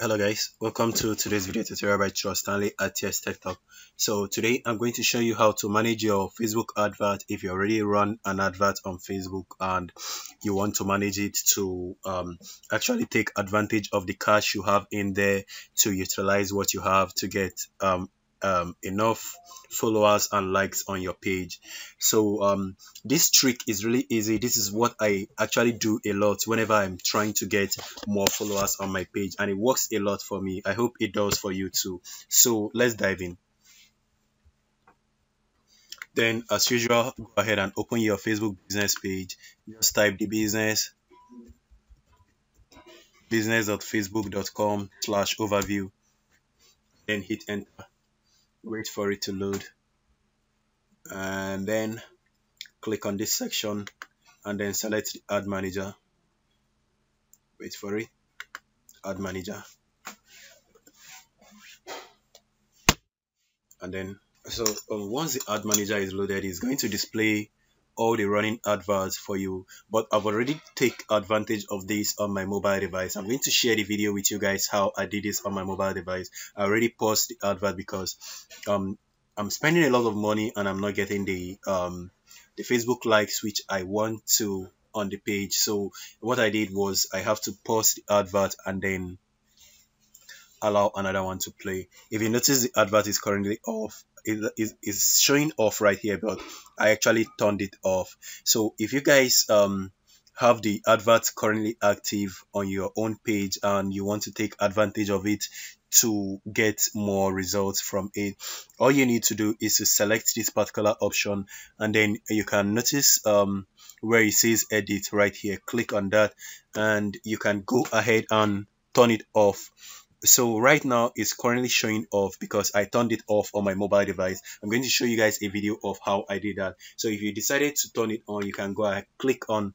Hello guys, welcome to today's video tutorial by Troy Stanley at TS Tech Talk. So today I'm going to show you how to manage your Facebook advert if you already run an advert on Facebook and you want to manage it to actually take advantage of the cash you have in there to utilize what you have to get enough followers and likes on your page. So this trick is really easy. This is what I actually do a lot whenever I'm trying to get more followers on my page, and it works a lot for me. I hope it does for you too. So let's dive in. Then as usual, go ahead and open your Facebook business page. Just type the business.facebook.com/overview, then hit enter. Wait for it to load and then click on this section and then select the ad manager. Wait for it, ad manager, and then so once the ad manager is loaded, it's going to display all the running adverts for you. But I've already taken advantage of this on my mobile device. I'm going to share the video with you guys how I did this on my mobile device. I already paused the advert because I'm spending a lot of money and I'm not getting the Facebook likes which I want to on the page. So what I did was I have to pause the advert and then allow another one to play. If you notice, the advert is currently off. It's showing off right here, but I actually turned it off. So if you guys have the advert currently active on your own page and you want to take advantage of it to get more results from it, all you need to do is to select this particular option, and then you can notice where it says edit right here. Click on that and you can go ahead and turn it off. So right now it's currently showing off because I turned it off on my mobile device. I'm going to show you guys a video of how I did that. So if you decided to turn it on, you can go ahead, click on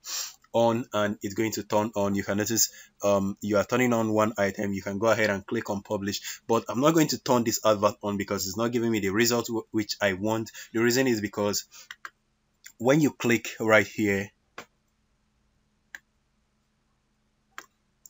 on, and it's going to turn on. You can notice you are turning on one item. You can go ahead and click on publish, but I'm not going to turn this advert on because it's not giving me the result which I want. The reason is because when you click right here,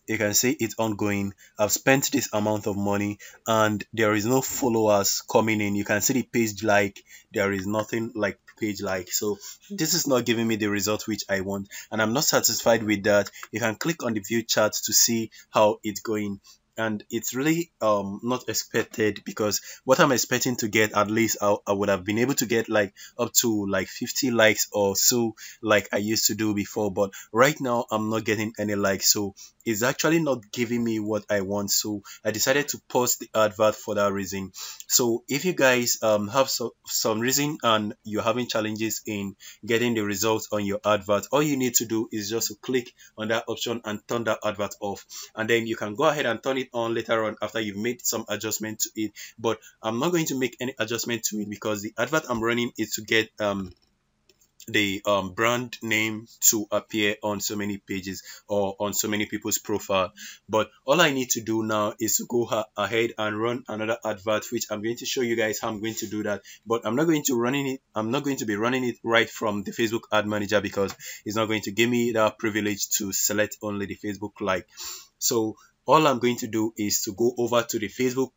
you can see it's ongoing. I've spent this amount of money and there is no followers coming in. You can see the page like, there is nothing like page like. So this is not giving me the result which I want and I'm not satisfied with that. You can click on the view chart to see how it's going. And it's really not expected, because what I'm expecting to get, at least I would have been able to get like up to like 50 likes or so like I used to do before, but right now I'm not getting any likes, so it's actually not giving me what I want. So I decided to pause the advert for that reason. So if you guys have some reason and you're having challenges in getting the results on your advert, all you need to do is just to click on that option and turn that advert off, and then you can go ahead and turn it on later on after you've made some adjustment to it. But I'm not going to make any adjustment to it because the advert I'm running is to get the brand name to appear on so many pages or on so many people's profile. But all I need to do now is to go ahead and run another advert, which I'm going to show you guys how I'm going to do that. But I'm not going to be running it right from the Facebook ad manager because it's not going to give me that privilege to select only the Facebook like. So all I'm going to do is to go over to the Facebook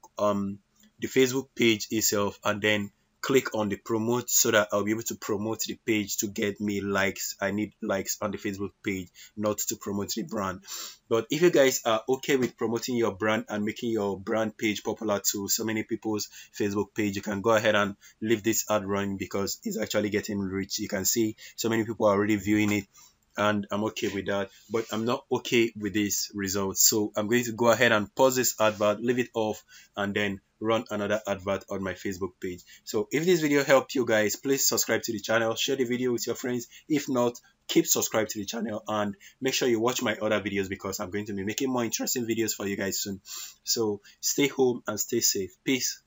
page itself and then click on the promote so that I'll be able to promote the page to get me likes. I need likes on the Facebook page, not to promote the brand. But if you guys are okay with promoting your brand and making your brand page popular to so many people's Facebook page, you can go ahead and leave this ad running because it's actually getting rich. You can see so many people are already viewing it, and I'm okay with that, but I'm not okay with this result. So I'm going to go ahead and pause this advert, leave it off, and then run another advert on my Facebook page. So if this video helped you guys, please subscribe to the channel, share the video with your friends. If not, keep subscribed to the channel and make sure you watch my other videos because I'm going to be making more interesting videos for you guys soon. So stay home and stay safe. Peace.